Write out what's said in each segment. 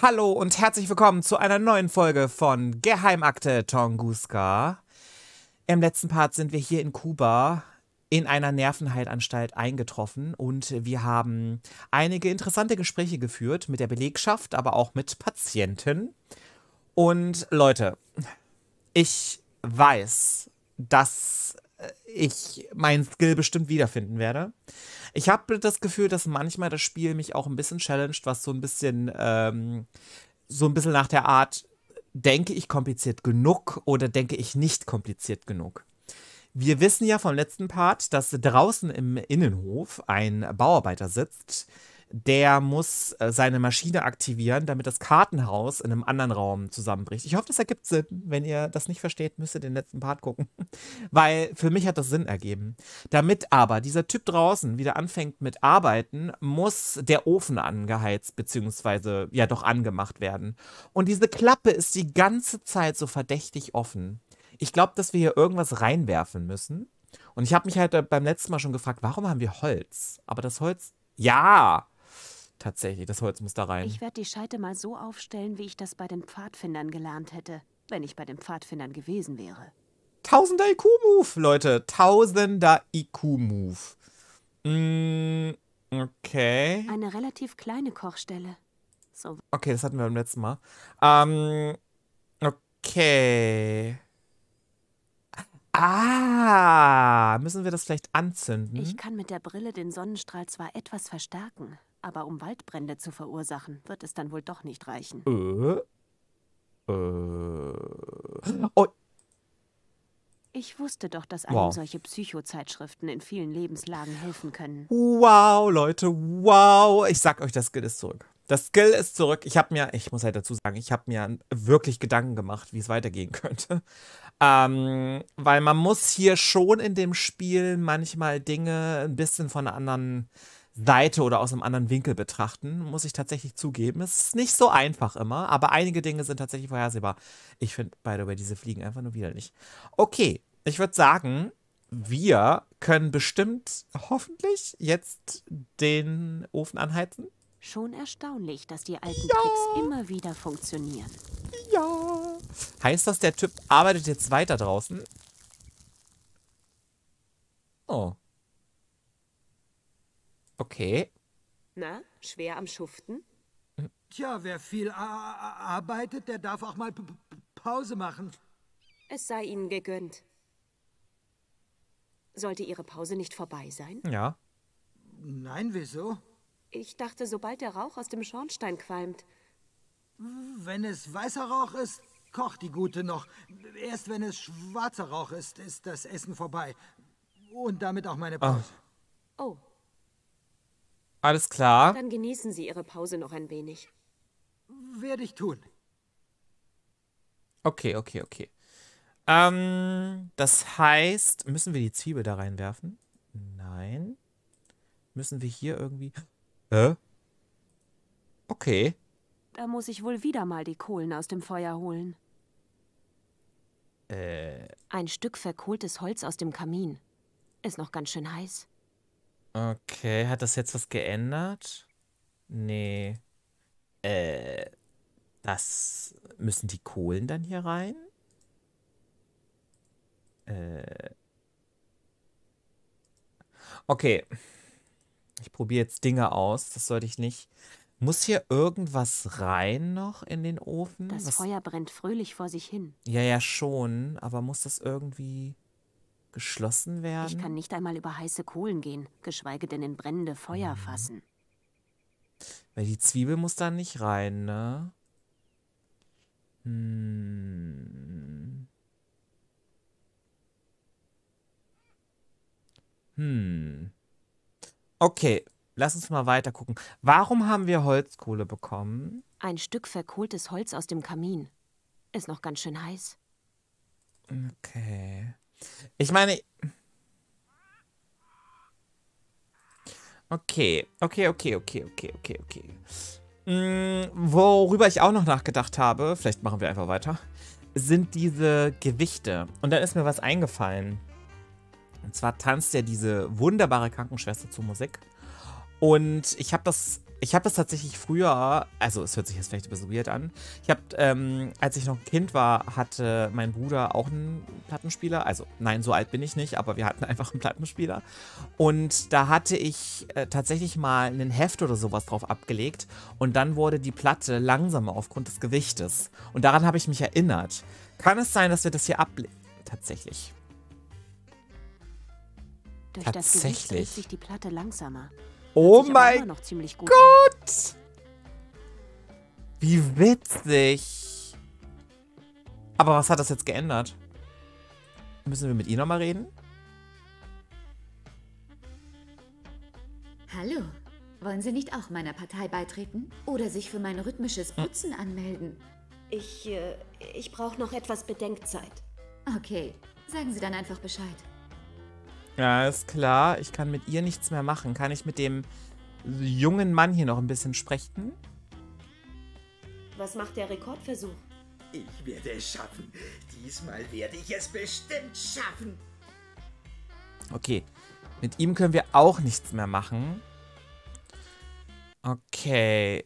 Hallo und herzlich willkommen zu einer neuen Folge von Geheimakte Tunguska. Im letzten Part sind wir hier in Kuba in einer Nervenheilanstalt eingetroffen und wir haben einige interessante Gespräche geführt mit der Belegschaft, aber auch mit Patienten. Und Leute, ich weiß, dass ich meinen Skill bestimmt wiederfinden werde. Ich habe das Gefühl, dass manchmal das Spiel mich auch ein bisschen challenged, was so ein bisschen nach der Art, denke ich kompliziert genug oder denke ich nicht kompliziert genug. Wir wissen ja vom letzten Part, dass draußen im Innenhof ein Bauarbeiter sitzt, der muss seine Maschine aktivieren, damit das Kartenhaus in einem anderen Raum zusammenbricht. Ich hoffe, das ergibt Sinn. Wenn ihr das nicht versteht, müsst ihr den letzten Part gucken. Weil für mich hat das Sinn ergeben. Damit aber dieser Typ draußen wieder anfängt mit Arbeiten, muss der Ofen angeheizt bzw. ja doch angemacht werden. Und diese Klappe ist die ganze Zeit so verdächtig offen. Ich glaube, dass wir hier irgendwas reinwerfen müssen. Und ich habe mich halt beim letzten Mal schon gefragt, warum haben wir Holz? Aber das Holz, ja! Tatsächlich, das Holz muss da rein. Ich werde die Scheite mal so aufstellen, wie ich das bei den Pfadfindern gelernt hätte, wenn ich bei den Pfadfindern gewesen wäre. Tausender IQ-Move, Leute. Tausender IQ-Move. Okay. Eine relativ kleine Kochstelle. So. Okay, das hatten wir beim letzten Mal. Okay. Ah, müssen wir das vielleicht anzünden? Ich kann mit der Brille den Sonnenstrahl zwar etwas verstärken, aber um Waldbrände zu verursachen, wird es dann wohl doch nicht reichen. Oh. Ich wusste doch, dass einem solche Psycho-Zeitschriften in vielen Lebenslagen helfen können. Wow, Leute, wow. Ich sag euch, das Skill ist zurück. Das Skill ist zurück. Ich muss halt dazu sagen, ich habe mir wirklich Gedanken gemacht, wie es weitergehen könnte. Weil man muss hier schon in dem Spiel manchmal Dinge ein bisschen von einer anderen Seite oder aus einem anderen Winkel betrachten, muss ich tatsächlich zugeben. Es ist nicht so einfach immer, aber einige Dinge sind tatsächlich vorhersehbar. Ich finde, by the way, diese Fliegen einfach nur widerlich. Okay, ich würde sagen, wir können bestimmt hoffentlich jetzt den Ofen anheizen. Schon erstaunlich, dass die alten Tricks immer wieder funktionieren. Ja. Heißt das, der Typ arbeitet jetzt weiter draußen? Oh. Okay. Na, schwer am Schuften? Tja, wer viel arbeitet, der darf auch mal Pause machen. Es sei Ihnen gegönnt. Sollte Ihre Pause nicht vorbei sein? Ja. Nein, wieso? Ich dachte, sobald der Rauch aus dem Schornstein qualmt. Wenn es weißer Rauch ist, kocht die Gute noch. Erst wenn es schwarzer Rauch ist, ist das Essen vorbei. Und damit auch meine Pause. Oh. Alles klar. Dann genießen Sie Ihre Pause noch ein wenig. Werde ich tun. Okay, okay, okay. Das heißt, müssen wir die Zwiebel da reinwerfen? Nein. Müssen wir hier irgendwie... Hä? Okay. Da muss ich wohl wieder mal die Kohlen aus dem Feuer holen. Ein Stück verkohltes Holz aus dem Kamin. Ist noch ganz schön heiß. Okay, hat das jetzt was geändert? Nee. Das... Müssen die Kohlen dann hier rein? Okay. Ich probiere jetzt Dinge aus. Das sollte ich nicht. Muss hier irgendwas rein noch in den Ofen? Das Feuer brennt fröhlich vor sich hin. Ja, ja, schon. Aber muss das irgendwie... geschlossen werden? Ich kann nicht einmal über heiße Kohlen gehen, geschweige denn in brennende Feuer fassen. Weil die Zwiebel muss da nicht rein, ne? Okay, lass uns mal weiter gucken. Warum haben wir Holzkohle bekommen? Ein Stück verkohltes Holz aus dem Kamin. Ist noch ganz schön heiß. Okay. Ich meine... Okay. Worüber ich auch noch nachgedacht habe, vielleicht machen wir einfach weiter, sind diese Gewichte. Und dann ist mir was eingefallen. Und zwar tanzt ja diese wunderbare Krankenschwester zu Musik. Und ich habe das Ich habe das tatsächlich früher, also es hört sich jetzt vielleicht ein bisschen weird an, ich habe, als ich noch ein Kind war, hatte mein Bruder auch einen Plattenspieler, also nein, so alt bin ich nicht, aber wir hatten einfach einen Plattenspieler und da hatte ich tatsächlich mal einen Heft oder sowas drauf abgelegt und dann wurde die Platte langsamer aufgrund des Gewichtes und daran habe ich mich erinnert. Kann es sein, dass wir das hier ablegen? Tatsächlich. Durch das Gewicht dreht sich die Platte langsamer. Oh mein Gott! Wie witzig! Aber was hat das jetzt geändert? Müssen wir mit ihr nochmal reden? Hallo. Wollen Sie nicht auch meiner Partei beitreten? Oder sich für mein rhythmisches Putzen anmelden? Ich brauche noch etwas Bedenkzeit. Okay. Sagen Sie dann einfach Bescheid. Ja, ist klar. Ich kann mit ihr nichts mehr machen. Kann ich mit dem jungen Mann hier noch ein bisschen sprechen? Was macht der Rekordversuch? Ich werde es schaffen. Diesmal werde ich es bestimmt schaffen. Okay. Mit ihm können wir auch nichts mehr machen. Okay.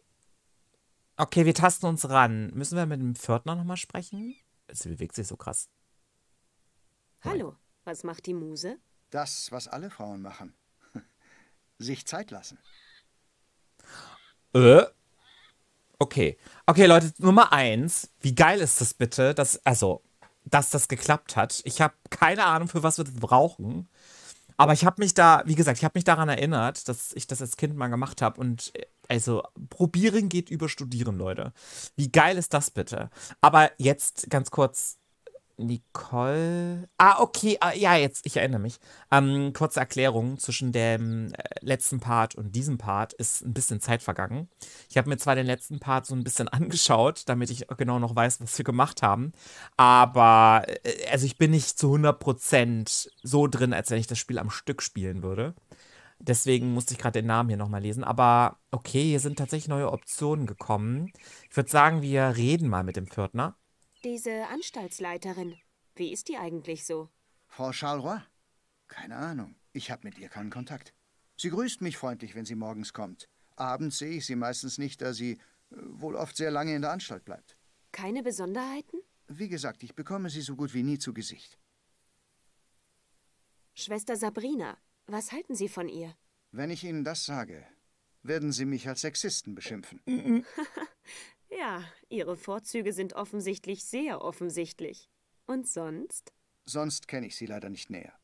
Okay, wir tasten uns ran. Müssen wir mit dem Pförtner nochmal sprechen? Sie bewegt sich so krass. Hallo. Was macht die Muse? Das, was alle Frauen machen. Sich Zeit lassen. Okay. Okay, Leute, Nummer 1. Wie geil ist das bitte, dass das geklappt hat. Ich habe keine Ahnung, für was wir das brauchen. Aber ich habe mich da, wie gesagt, ich habe mich daran erinnert, dass ich das als Kind mal gemacht habe. Und also, probieren geht über studieren, Leute. Wie geil ist das bitte? Aber jetzt ganz kurz... Nicole... Ah, okay. Ah, ja, jetzt, ich erinnere mich. Kurze Erklärung. Zwischen dem letzten Part und diesem Part ist ein bisschen Zeit vergangen. Ich habe mir zwar den letzten Part so ein bisschen angeschaut, damit ich genau noch weiß, was wir gemacht haben. Aber, also ich bin nicht zu 100% so drin, als wenn ich das Spiel am Stück spielen würde. Deswegen musste ich gerade den Namen hier nochmal lesen. Aber, okay, hier sind tatsächlich neue Optionen gekommen. Ich würde sagen, wir reden mal mit dem Pförtner. Diese Anstaltsleiterin, wie ist die eigentlich so? Frau Charleroi? Keine Ahnung, ich habe mit ihr keinen Kontakt. Sie grüßt mich freundlich, wenn sie morgens kommt. Abends sehe ich sie meistens nicht, da sie wohl oft sehr lange in der Anstalt bleibt. Keine Besonderheiten? Wie gesagt, ich bekomme sie so gut wie nie zu Gesicht. Schwester Sabrina, was halten Sie von ihr? Wenn ich Ihnen das sage, werden Sie mich als Sexisten beschimpfen. Ja, Ihre Vorzüge sind offensichtlich sehr offensichtlich. Und sonst? Sonst kenne ich sie leider nicht näher.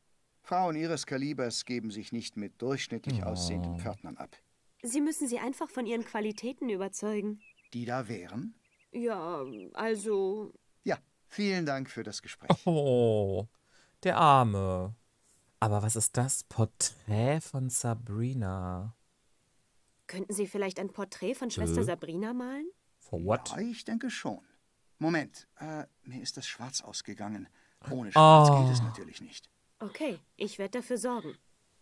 Frauen ihres Kalibers geben sich nicht mit durchschnittlich aussehenden Pförtnern ab. Sie müssen sie einfach von ihren Qualitäten überzeugen. Die da wären? Ja, also... Ja, vielen Dank für das Gespräch. Oh, der Arme. Aber was ist das? Porträt von Sabrina. Könnten Sie vielleicht ein Porträt von Schwester Sabrina malen? Ja, ich denke schon. Moment, mir ist das Schwarz ausgegangen. Ohne Schwarz geht es natürlich nicht. Okay, ich werde dafür sorgen.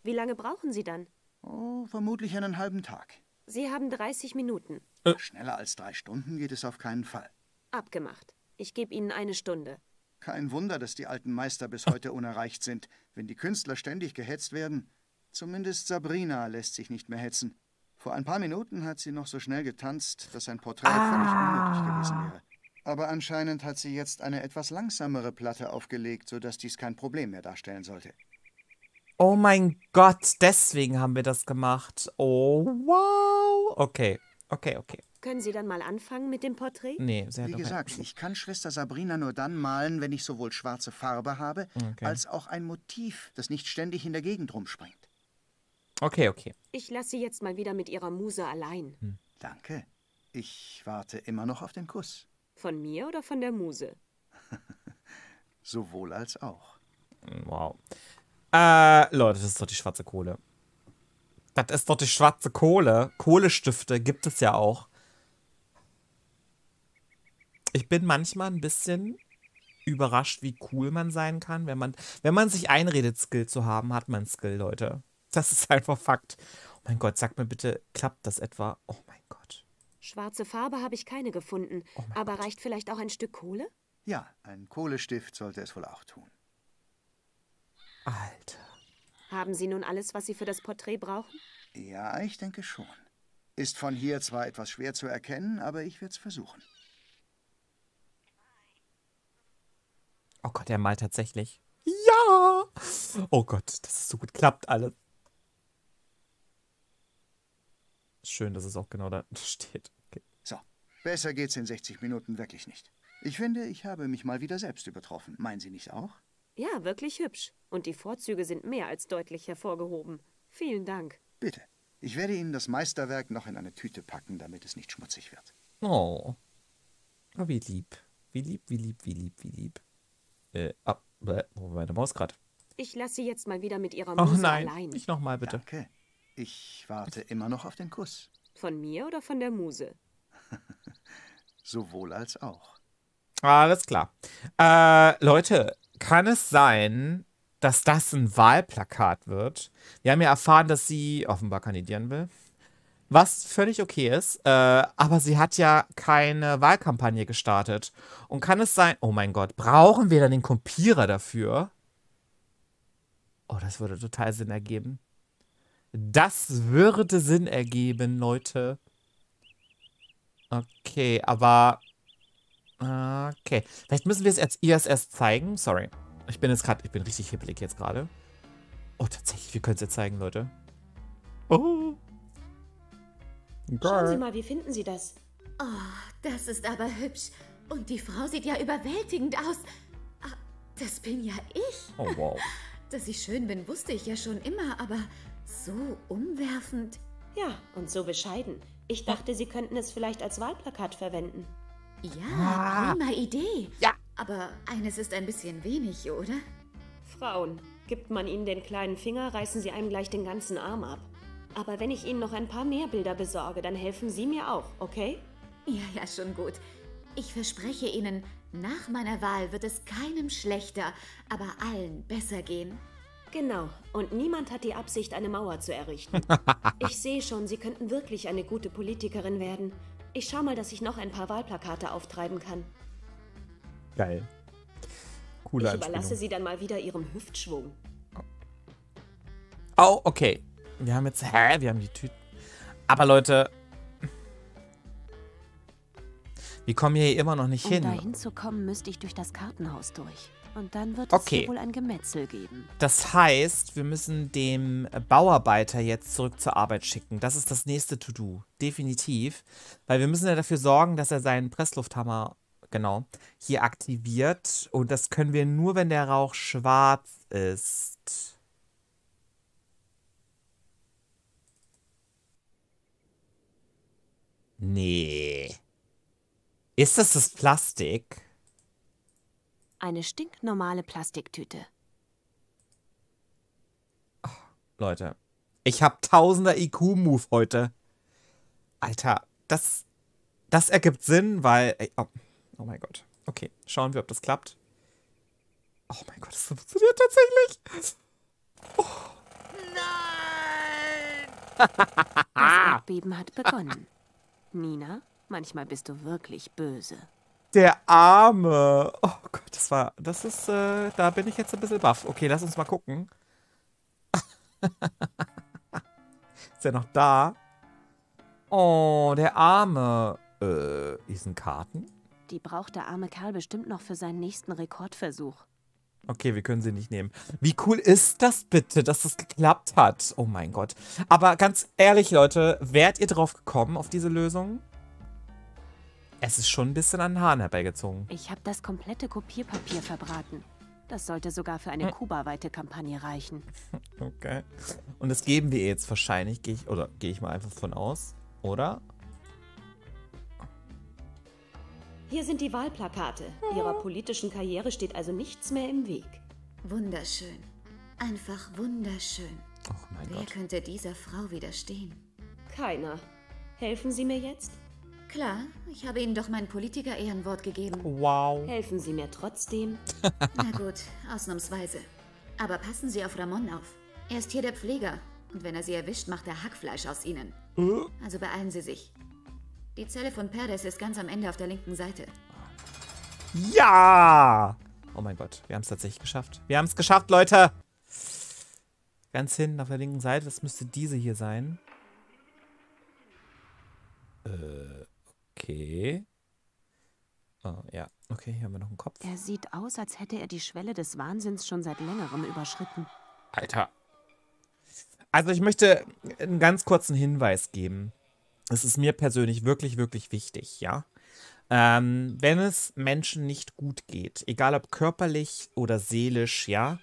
Wie lange brauchen Sie dann? Oh, vermutlich einen halben Tag. Sie haben 30 Minuten. Schneller als 3 Stunden geht es auf keinen Fall. Abgemacht. Ich gebe Ihnen 1 Stunde. Kein Wunder, dass die alten Meister bis heute unerreicht sind, wenn die Künstler ständig gehetzt werden. Zumindest Sabrina lässt sich nicht mehr hetzen. Vor ein paar Minuten hat sie noch so schnell getanzt, dass ein Porträt völlig unmöglich gewesen wäre. Aber anscheinend hat sie jetzt eine etwas langsamere Platte aufgelegt, sodass dies kein Problem mehr darstellen sollte. Oh mein Gott, deswegen haben wir das gemacht. Oh, wow. Okay, okay, okay. Können Sie dann mal anfangen mit dem Porträt? Nee, sehr gut. Wie gesagt, ich kann Schwester Sabrina nur dann malen, wenn ich sowohl schwarze Farbe habe, als auch ein Motiv, das nicht ständig in der Gegend rumspringt. Okay, okay. Ich lasse Sie jetzt mal wieder mit Ihrer Muse allein. Danke. Ich warte immer noch auf den Kuss. Von mir oder von der Muse? Sowohl als auch. Wow. Leute, das ist doch die schwarze Kohle. Das ist doch die schwarze Kohle. Kohlestifte gibt es ja auch. Ich bin manchmal ein bisschen überrascht, wie cool man sein kann, wenn man sich einredet, Skill zu haben, hat man Skill, Leute. Das ist einfach Fakt. Oh mein Gott, sag mir bitte, klappt das etwa? Oh mein Gott. Schwarze Farbe habe ich keine gefunden. Oh aber Gott. Reicht vielleicht auch ein Stück Kohle? Ja, ein Kohlestift sollte es wohl auch tun. Alter. Haben Sie nun alles, was Sie für das Porträt brauchen? Ja, ich denke schon. Ist von hier zwar etwas schwer zu erkennen, aber ich werde es versuchen. Oh Gott, er malt tatsächlich. Ja! Oh Gott, dass es so gut klappt alles. Schön, dass es auch genau da steht. Okay. So, besser geht's in 60 Minuten wirklich nicht. Ich finde, ich habe mich mal wieder selbst übertroffen. Meinen Sie nicht auch? Ja, wirklich hübsch. Und die Vorzüge sind mehr als deutlich hervorgehoben. Vielen Dank. Bitte. Ich werde Ihnen das Meisterwerk noch in eine Tüte packen, damit es nicht schmutzig wird. Oh. Oh, wie lieb. Wie lieb, wie lieb, wie lieb, wie lieb. Wo war meine Maus gerade? Ich lasse Sie jetzt mal wieder mit Ihrer Maus allein. Oh nein, nicht nochmal, bitte. Danke. Ich warte immer noch auf den Kuss. Von mir oder von der Muse? Sowohl als auch. Alles klar. Leute, kann es sein, dass das ein Wahlplakat wird? Wir haben ja erfahren, dass sie offenbar kandidieren will. Was völlig okay ist. Aber sie hat ja keine Wahlkampagne gestartet. Und kann es sein... Oh mein Gott, brauchen wir dann den Kopierer dafür? Oh, das würde total Sinn ergeben. Das würde Sinn ergeben, Leute. Okay, aber... Okay. Vielleicht müssen wir es als ISS zeigen. Sorry. Ich bin richtig hippelig jetzt gerade. Oh, tatsächlich, wir können es jetzt zeigen, Leute. Oh. Girl. Schauen Sie mal, wie finden Sie das? Oh, das ist aber hübsch. Und die Frau sieht ja überwältigend aus. Ah, das bin ja ich. Oh, wow. Dass ich schön bin, wusste ich ja schon immer, aber so umwerfend. Ja, und so bescheiden. Ich dachte, Sie könnten es vielleicht als Wahlplakat verwenden. Ja, prima Idee. Ja. Aber eines ist ein bisschen wenig, oder? Frauen, gibt man ihnen den kleinen Finger, reißen sie einem gleich den ganzen Arm ab. Aber wenn ich Ihnen noch ein paar mehr Bilder besorge, dann helfen Sie mir auch, okay? Ja, ja, schon gut. Ich verspreche Ihnen, nach meiner Wahl wird es keinem schlechter, aber allen besser gehen. Genau. Und niemand hat die Absicht, eine Mauer zu errichten. Ich sehe schon, Sie könnten wirklich eine gute Politikerin werden. Ich schau mal, dass ich noch ein paar Wahlplakate auftreiben kann. Geil. Coole Anspielung. Ich überlasse Sie dann mal wieder Ihrem Hüftschwung. Oh, okay. Wir haben jetzt... Hä? Wir haben die Tüten. Aber Leute... Wir kommen hier immer noch nicht hin. Um da hinzukommen, müsste ich durch das Kartenhaus durch. Und dann wird es wohl ein Gemetzel geben. Das heißt, wir müssen dem Bauarbeiter jetzt zurück zur Arbeit schicken. Das ist das nächste To-Do. Definitiv. Weil wir müssen ja dafür sorgen, dass er seinen Presslufthammer, genau, hier aktiviert. Und das können wir nur, wenn der Rauch schwarz ist. Nee. Ist das das Plastik? Eine stinknormale Plastiktüte. Oh, Leute, ich habe 1000er IQ-Move heute. Alter, das ergibt Sinn, weil... Oh mein Gott. Okay, schauen wir, ob das klappt. Oh mein Gott, das funktioniert tatsächlich. Oh. Nein! Das Erdbeben hat begonnen. Nina? Manchmal bist du wirklich böse. Der Arme. Oh Gott, da bin ich jetzt ein bisschen baff. Okay, lass uns mal gucken. Ist er noch da? Oh, der Arme. Diesen Karten? Die braucht der arme Kerl bestimmt noch für seinen nächsten Rekordversuch. Okay, wir können sie nicht nehmen. Wie cool ist das bitte, dass das geklappt hat? Oh mein Gott. Aber ganz ehrlich, Leute, wärt ihr drauf gekommen auf diese Lösung? Es ist schon ein bisschen an den Haaren herbeigezogen. Ich habe das komplette Kopierpapier verbraten. Das sollte sogar für eine kubaweite Kampagne reichen. Okay. Und das geben wir jetzt wahrscheinlich, gehe ich mal einfach von aus, oder? Hier sind die Wahlplakate. Ihrer politischen Karriere steht also nichts mehr im Weg. Wunderschön. Einfach wunderschön. Oh mein Gott. Wer könnte dieser Frau widerstehen? Keiner. Helfen Sie mir jetzt? Klar, ich habe Ihnen doch mein Politiker-Ehrenwort gegeben. Wow. Helfen Sie mir trotzdem? Na gut, ausnahmsweise. Aber passen Sie auf Ramon auf. Er ist hier der Pfleger. Und wenn er Sie erwischt, macht er Hackfleisch aus Ihnen. Also beeilen Sie sich. Die Zelle von Perez ist ganz am Ende auf der linken Seite. Ja! Oh mein Gott, wir haben es tatsächlich geschafft. Wir haben es geschafft, Leute! Ganz hinten auf der linken Seite, das müsste diese hier sein. Okay. Ja, okay, hier haben wir noch einen Kopf. Er sieht aus, als hätte er die Schwelle des Wahnsinns schon seit längerem überschritten. Alter. Also ich möchte einen ganz kurzen Hinweis geben. Es ist mir persönlich wirklich, wirklich wichtig, ja. Wenn es Menschen nicht gut geht, egal ob körperlich oder seelisch, ja,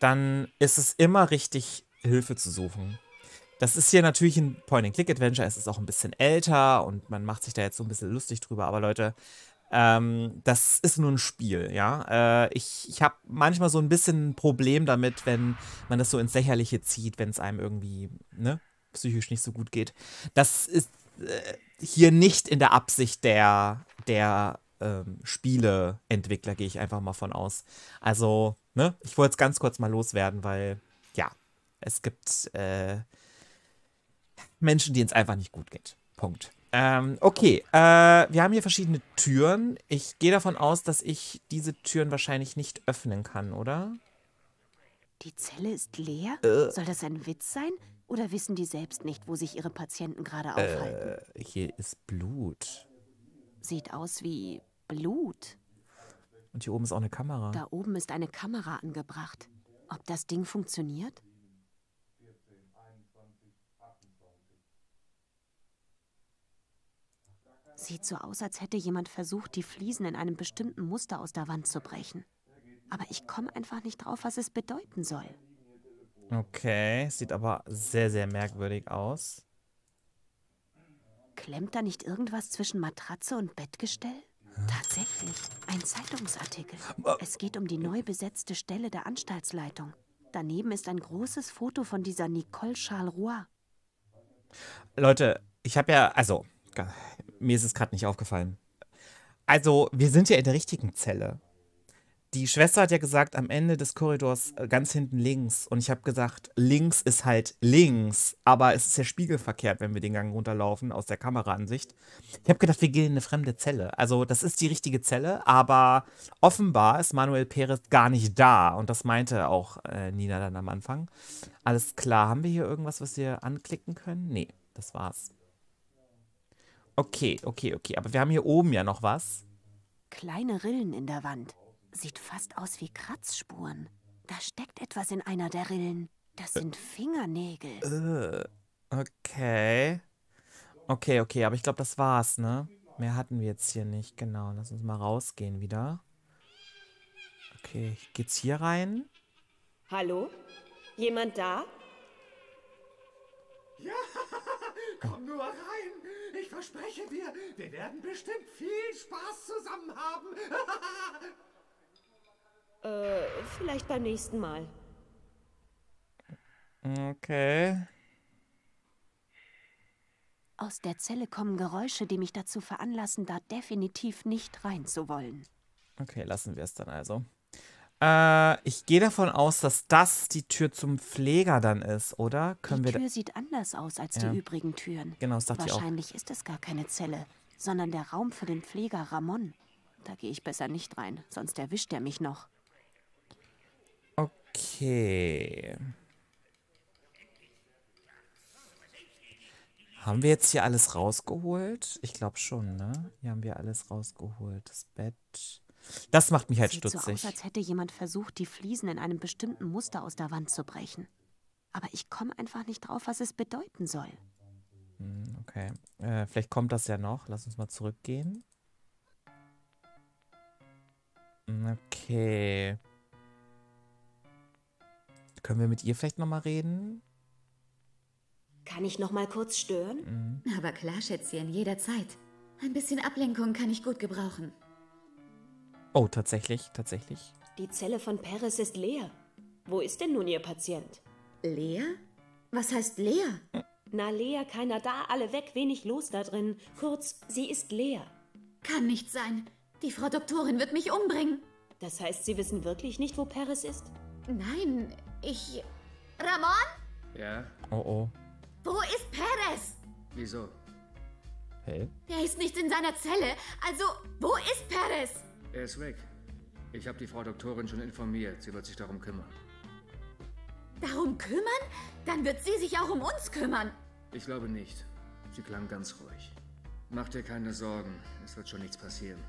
dann ist es immer richtig, Hilfe zu suchen. Das ist hier natürlich ein Point-and-Click-Adventure, es ist auch ein bisschen älter und man macht sich da jetzt so ein bisschen lustig drüber, aber Leute, das ist nur ein Spiel, ja. Ich habe manchmal so ein bisschen ein Problem damit, wenn man das so ins Lächerliche zieht, wenn es einem irgendwie, ne, psychisch nicht so gut geht. Das ist hier nicht in der Absicht der Spieleentwickler, gehe ich einfach mal von aus. Also, ne, ich wollte es ganz kurz mal loswerden, weil, ja, es gibt Menschen, denen es einfach nicht gut geht. Punkt. Okay, wir haben hier verschiedene Türen. Ich gehe davon aus, dass ich diese Türen wahrscheinlich nicht öffnen kann, oder? Die Zelle ist leer? Soll das ein Witz sein? Oder wissen die selbst nicht, wo sich ihre Patienten gerade aufhalten? Hier ist Blut. Sieht aus wie Blut. Und hier oben ist auch eine Kamera. Da oben ist eine Kamera angebracht. Ob das Ding funktioniert? Sieht so aus, als hätte jemand versucht, die Fliesen in einem bestimmten Muster aus der Wand zu brechen. Aber ich komme einfach nicht drauf, was es bedeuten soll. Okay, sieht aber sehr, sehr merkwürdig aus. Klemmt da nicht irgendwas zwischen Matratze und Bettgestell? Tatsächlich, ein Zeitungsartikel. Es geht um die neu besetzte Stelle der Anstaltsleitung. Daneben ist ein großes Foto von dieser Nicole Charleroi. Leute, ich habe ja, also... Mir ist es gerade nicht aufgefallen. Also, wir sind ja in der richtigen Zelle. Die Schwester hat ja gesagt, am Ende des Korridors ganz hinten links. Und ich habe gesagt, links ist halt links. Aber es ist ja spiegelverkehrt, wenn wir den Gang runterlaufen, aus der Kameraansicht. Ich habe gedacht, wir gehen in eine fremde Zelle. Also, das ist die richtige Zelle. Aber offenbar ist Manuel Perez gar nicht da. Und das meinte auch Nina dann am Anfang. Alles klar, haben wir hier irgendwas, was wir anklicken können? Nee, das war's. Okay, okay, okay. Aber wir haben hier oben ja noch was. Kleine Rillen in der Wand. Sieht fast aus wie Kratzspuren. Da steckt etwas in einer der Rillen. Das sind Fingernägel. Okay. Okay, okay. Aber ich glaube, das war's, ne? Mehr hatten wir jetzt hier nicht. Genau. Lass uns mal rausgehen wieder. Okay. Geht's hier rein? Hallo? Jemand da? Ja! Komm nur rein! Ich verspreche dir, wir werden bestimmt viel Spaß zusammen haben. Vielleicht beim nächsten Mal. Okay. Aus der Zelle kommen Geräusche, die mich dazu veranlassen, da definitiv nicht rein zu wollen. Okay, lassen wir es dann also. Ich gehe davon aus, dass das die Tür zum Pfleger dann ist, oder? Die Tür sieht anders aus als die übrigen Türen. Genau, das dachte ich auch. Wahrscheinlich ist es gar keine Zelle, sondern der Raum für den Pfleger Ramon. Da gehe ich besser nicht rein, sonst erwischt er mich noch. Okay. Haben wir jetzt hier alles rausgeholt? Ich glaube schon, ne? Hier haben wir alles rausgeholt. Das Bett... Das macht mich halt stutzig. Sieht so aus, als hätte jemand versucht, die Fliesen in einem bestimmten Muster aus der Wand zu brechen. Aber ich komme einfach nicht drauf, was es bedeuten soll. Okay. Vielleicht kommt das ja noch. Lass uns mal zurückgehen. Okay. Können wir mit ihr vielleicht nochmal reden? Kann ich nochmal kurz stören? Mhm. Aber klar, Schätzchen, jederzeit. Ein bisschen Ablenkung kann ich gut gebrauchen. Oh, tatsächlich, tatsächlich. Die Zelle von Perez ist leer. Wo ist denn nun ihr Patient? Leer? Was heißt leer? Na, leer, keiner da, alle weg, wenig los da drin. Kurz, sie ist leer. Kann nicht sein. Die Frau Doktorin wird mich umbringen. Das heißt, Sie wissen wirklich nicht, wo Perez ist? Nein, ich... Ramon? Ja? Oh, oh. Wo ist Perez? Wieso? Hä? Er ist nicht in seiner Zelle. Also, wo ist Perez? Er ist weg. Ich habe die Frau Doktorin schon informiert. Sie wird sich darum kümmern. Darum kümmern? Dann wird sie sich auch um uns kümmern. Ich glaube nicht. Sie klang ganz ruhig. Mach dir keine Sorgen, es wird schon nichts passieren.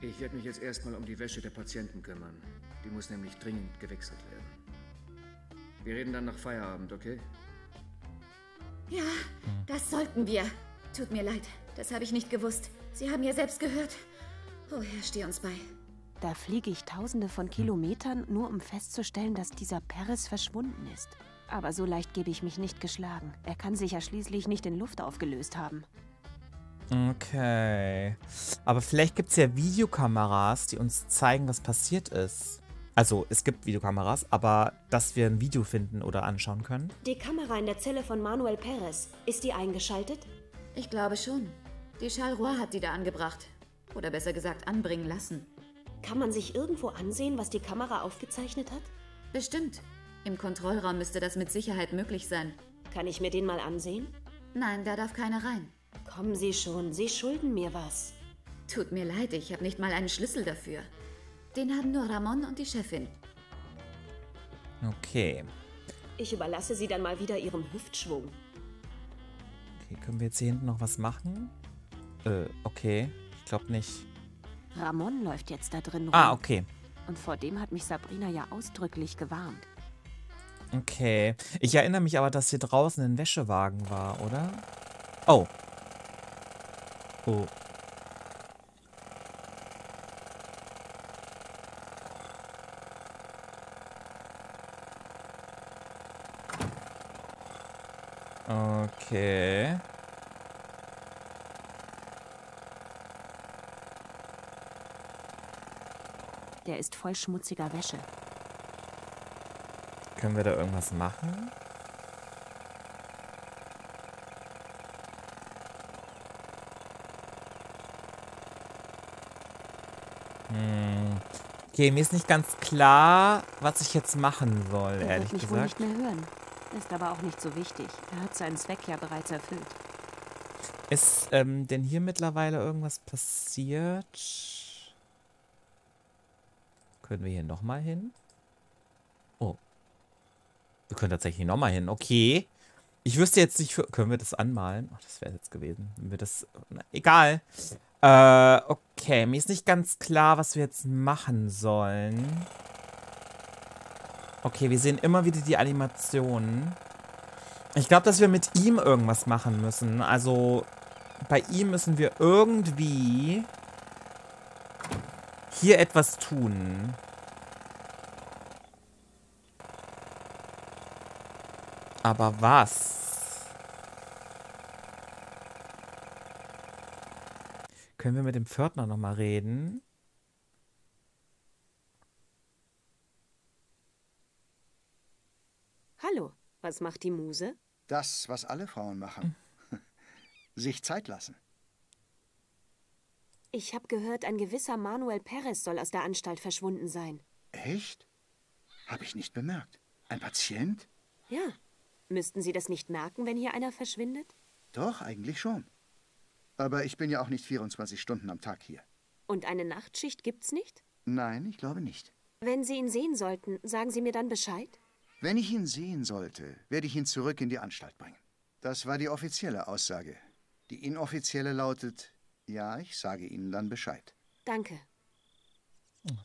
Ich werde mich jetzt erstmal um die Wäsche der Patienten kümmern. Die muss nämlich dringend gewechselt werden. Wir reden dann nach Feierabend, okay? Ja, das sollten wir. Tut mir leid, das habe ich nicht gewusst. Sie haben ja selbst gehört. Oh Herr, steh uns bei. Da fliege ich tausende von Kilometern, nur um festzustellen, dass dieser Perez verschwunden ist. Aber so leicht gebe ich mich nicht geschlagen. Er kann sich ja schließlich nicht in Luft aufgelöst haben. Okay. Aber vielleicht gibt es ja Videokameras, die uns zeigen, was passiert ist. Also, es gibt Videokameras, aber dass wir ein Video finden oder anschauen können. Die Kamera in der Zelle von Manuel Perez, ist die eingeschaltet? Ich glaube schon. Die Charleroi hat die da angebracht. Oder besser gesagt, anbringen lassen. Kann man sich irgendwo ansehen, was die Kamera aufgezeichnet hat? Bestimmt. Im Kontrollraum müsste das mit Sicherheit möglich sein. Kann ich mir den mal ansehen? Nein, da darf keiner rein. Kommen Sie schon, Sie schulden mir was. Tut mir leid, ich habe nicht mal einen Schlüssel dafür. Den haben nur Ramon und die Chefin. Okay. Ich überlasse Sie dann mal wieder Ihrem Hüftschwung. Okay, können wir jetzt hier hinten noch was machen? Okay. Ich glaube nicht. Ramon läuft jetzt da drin rum. Ah, okay. Und vor dem hat mich Sabrina ja ausdrücklich gewarnt. Okay. Ich erinnere mich aber, dass hier draußen ein Wäschewagen war, oder? Oh. Oh. Okay. Der ist voll schmutziger Wäsche. Können wir da irgendwas machen? Okay, mir ist nicht ganz klar, was ich jetzt machen soll, ehrlich gesagt. Er wird mich wohl nicht mehr hören. Ist aber auch nicht so wichtig. Er hat seinen Zweck ja bereits erfüllt. Ist denn hier mittlerweile irgendwas passiert? Können wir hier nochmal hin? Oh. Wir können tatsächlich nochmal hin. Okay. Ich wüsste jetzt nicht... Können wir das anmalen? Ach, das wäre jetzt gewesen. Wenn wir das... Na, egal. Okay. Mir ist nicht ganz klar, was wir jetzt machen sollen. Okay, wir sehen immer wieder die Animationen. Ich glaube, dass wir mit ihm irgendwas machen müssen. Also, bei ihm müssen wir irgendwie hier etwas tun. Aber was? Können wir mit dem Pförtner nochmal reden? Was macht die Muse? Das, was alle Frauen machen. Sich Zeit lassen. Ich habe gehört, ein gewisser Manuel Perez soll aus der Anstalt verschwunden sein. Echt? Habe ich nicht bemerkt. Ein Patient? Ja. Müssten Sie das nicht merken, wenn hier einer verschwindet? Doch, eigentlich schon. Aber ich bin ja auch nicht 24 Stunden am Tag hier. Und eine Nachtschicht gibt's nicht? Nein, ich glaube nicht. Wenn Sie ihn sehen sollten, sagen Sie mir dann Bescheid? Wenn ich ihn sehen sollte, werde ich ihn zurück in die Anstalt bringen. Das war die offizielle Aussage. Die inoffizielle lautet, ja, ich sage Ihnen dann Bescheid. Danke.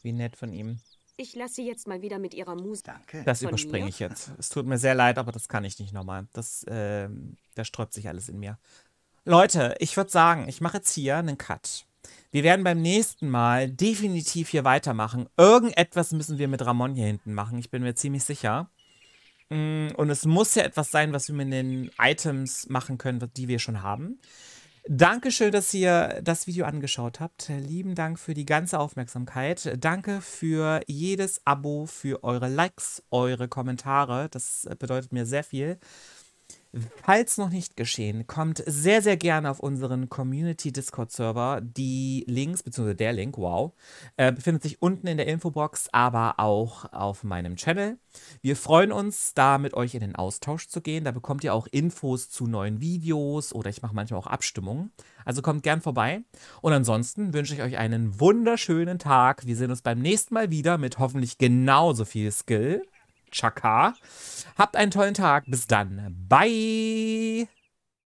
Wie nett von ihm. Ich lasse Sie jetzt mal wieder mit Ihrer Muse. Danke. Das überspringe ich jetzt. Es tut mir sehr leid, aber das kann ich nicht nochmal. Da sträubt sich alles in mir. Leute, ich würde sagen, ich mache jetzt hier einen Cut. Wir werden beim nächsten Mal definitiv hier weitermachen. Irgendetwas müssen wir mit Ramon hier hinten machen. Ich bin mir ziemlich sicher. Und es muss ja etwas sein, was wir mit den Items machen können, die wir schon haben. Dankeschön, dass ihr das Video angeschaut habt. Lieben Dank für die ganze Aufmerksamkeit. Danke für jedes Abo, für eure Likes, eure Kommentare. Das bedeutet mir sehr viel. Falls noch nicht geschehen, kommt sehr, sehr gerne auf unseren Community-Discord-Server. Die Links, beziehungsweise der Link, wow, befindet sich unten in der Infobox, aber auch auf meinem Channel. Wir freuen uns, da mit euch in den Austausch zu gehen. Da bekommt ihr auch Infos zu neuen Videos oder ich mache manchmal auch Abstimmungen. Also kommt gern vorbei. Und ansonsten wünsche ich euch einen wunderschönen Tag. Wir sehen uns beim nächsten Mal wieder mit hoffentlich genauso viel Skill. Chaka. Habt einen tollen Tag. Bis dann. Bye.